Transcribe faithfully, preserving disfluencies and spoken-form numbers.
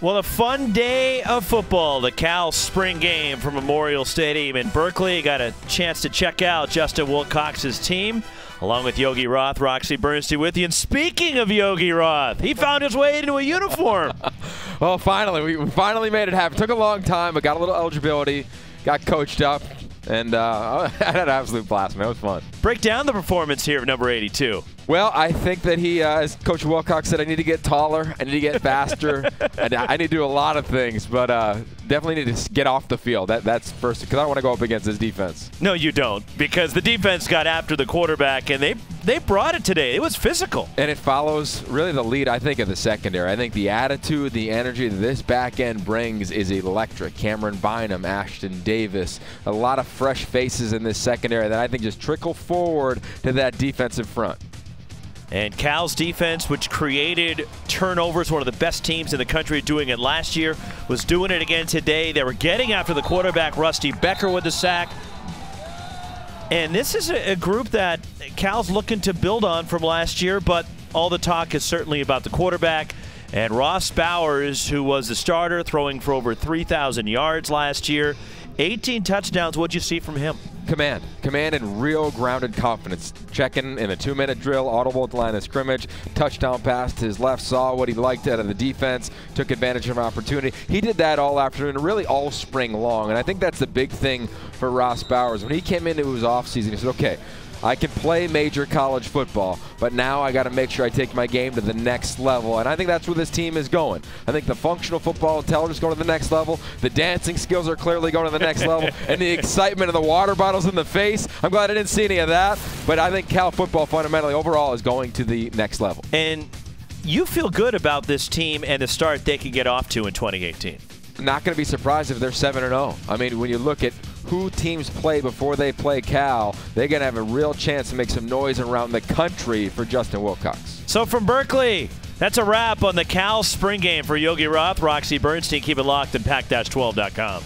Well, a fun day of football. The Cal spring game from Memorial Stadium in Berkeley. Got a chance to check out Justin Wilcox's team, along with Yogi Roth. Roxy Bernstein with you. And speaking of Yogi Roth, he found his way into a uniform. Well, finally. We, we finally made it happen. Took a long time, but got a little eligibility, got coached up, and uh, I had an absolute blast, man. It was fun. Break down the performance here of number eighty-two. Well, I think that he, uh, as Coach Wilcox said, I need to get taller, I need to get faster, and I need to do a lot of things, but uh, definitely need to get off the field. That, that's first, because I don't want to go up against this defense. No, you don't, because the defense got after the quarterback, and they, they brought it today. It was physical. And it follows really the lead, I think, of the secondary. I think the attitude, the energy that this back end brings is electric. Cameron Bynum, Ashton Davis, a lot of fresh faces in this secondary that I think just trickle forward to that defensive front. And Cal's defense, which created turnovers, one of the best teams in the country doing it last year, was doing it again today. They were getting after the quarterback, Rusty Becker, with the sack. And this is a group that Cal's looking to build on from last year, but all the talk is certainly about the quarterback. And Ross Bowers, who was the starter, throwing for over three thousand yards last year, eighteen touchdowns. What'd you see from him? Command. Command and real grounded confidence. Checking in a two-minute drill, audible at the line of scrimmage, touchdown pass to his left, saw what he liked out of the defense, took advantage of an opportunity. He did that all afternoon, really all spring long, and I think that's the big thing for Ross Bowers. When he came into his offseason, he said, okay, I can play major college football, but now I got to make sure I take my game to the next level. And I think that's where this team is going. I think the functional football intelligence is going to the next level. The dancing skills are clearly going to the next level. And the excitement of the water bottles in the face, I'm glad I didn't see any of that. But I think Cal football fundamentally overall is going to the next level. And you feel good about this team and the start they can get off to in twenty eighteen. Not going to be surprised if they're seven and oh. I mean, when you look at who teams play before they play Cal, they're going to have a real chance to make some noise around the country for Justin Wilcox. So from Berkeley, that's a wrap on the Cal spring game for Yogi Roth. Roxy Bernstein, keep it locked and pack dash twelve dot com.